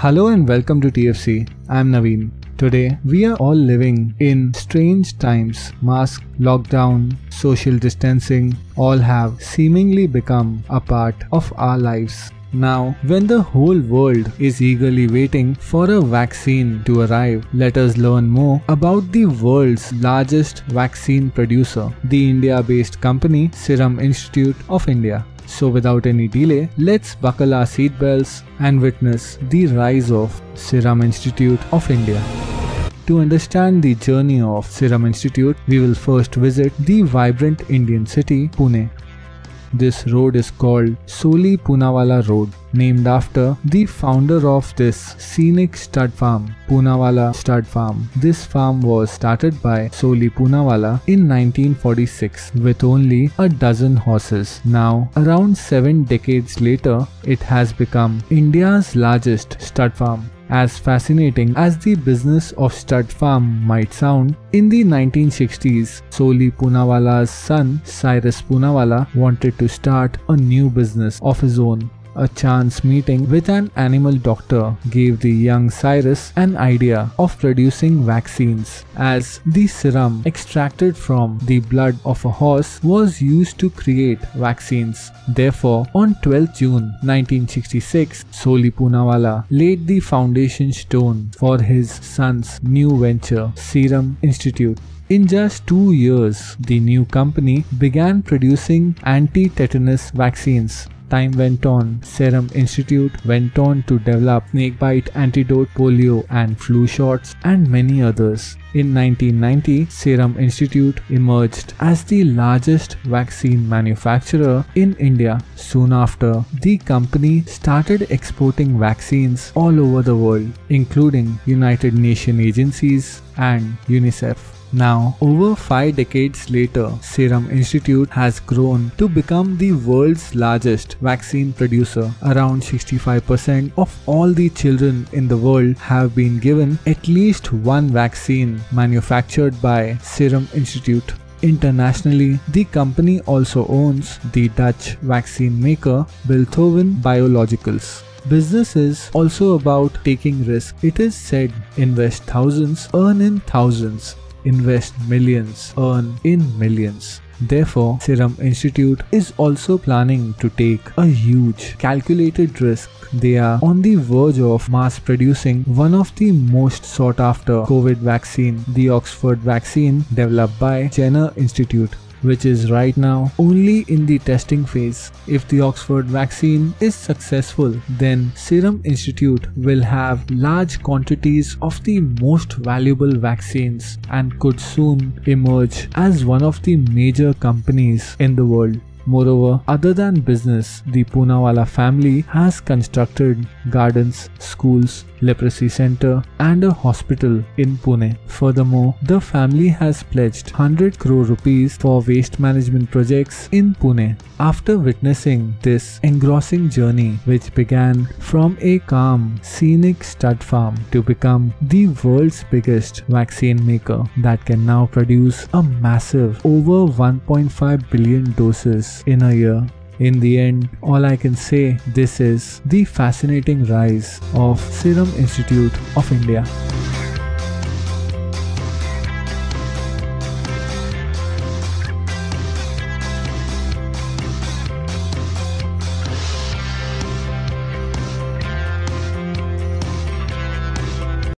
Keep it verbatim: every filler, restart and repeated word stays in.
Hello and welcome to T F C. I'm Naveen. Today, we are all living in strange times. Mask, lockdown, social distancing all have seemingly become a part of our lives. Now, when the whole world is eagerly waiting for a vaccine to arrive, let us learn more about the world's largest vaccine producer, the India-based company Serum Institute of India. So without any delay, let's buckle our seatbelts and witness the rise of Serum Institute of India. To understand the journey of Serum Institute, we will first visit the vibrant Indian city, Pune. This road is called Soli Poonawalla Road, named after the founder of this scenic stud farm, Poonawalla Stud Farm. This farm was started by Soli Poonawalla in nineteen forty-six with only a dozen horses. Now, around seven decades later, it has become India's largest stud farm. As fascinating as the business of stud farm might sound, in the nineteen sixties, Soli Poonawalla's son Cyrus Poonawalla wanted to start a new business of his own. A chance meeting with an animal doctor gave the young Cyrus an idea of producing vaccines, as the serum extracted from the blood of a horse was used to create vaccines. Therefore, on twelfth June nineteen sixty-six, Soli Poonawalla laid the foundation stone for his son's new venture, Serum Institute. In just two years, the new company began producing anti-tetanus vaccines. Time went on, Serum Institute went on to develop snakebite antidote, polio and flu shots, and many others. In nineteen ninety, Serum Institute emerged as the largest vaccine manufacturer in India. Soon after, the company started exporting vaccines all over the world, including United Nations agencies and UNICEF. Now, over five decades later, Serum Institute has grown to become the world's largest vaccine producer. Around sixty-five percent of all the children in the world have been given at least one vaccine manufactured by Serum Institute. Internationally, the company also owns the Dutch vaccine maker Bilthoven Biologicals. Business is also about taking risks. It is said, invest thousands, earn in thousands. Invest millions, earn in millions. Therefore, Serum Institute is also planning to take a huge, calculated risk. They are on the verge of mass producing one of the most sought-after COVID vaccine, the Oxford vaccine developed by Jenner Institute, which is right now only in the testing phase. If the Oxford vaccine is successful, then Serum Institute will have large quantities of the most valuable vaccines and could soon emerge as one of the major companies in the world. Moreover, other than business, the Poonawalla family has constructed gardens, schools, leprosy center, and a hospital in Pune. Furthermore, the family has pledged one hundred crore rupees for waste management projects in Pune. After witnessing this engrossing journey, which began from a calm, scenic stud farm to become the world's biggest vaccine maker that can now produce a massive over one point five billion doses in a year. In the end, all I can say, this is the fascinating rise of Serum Institute of India.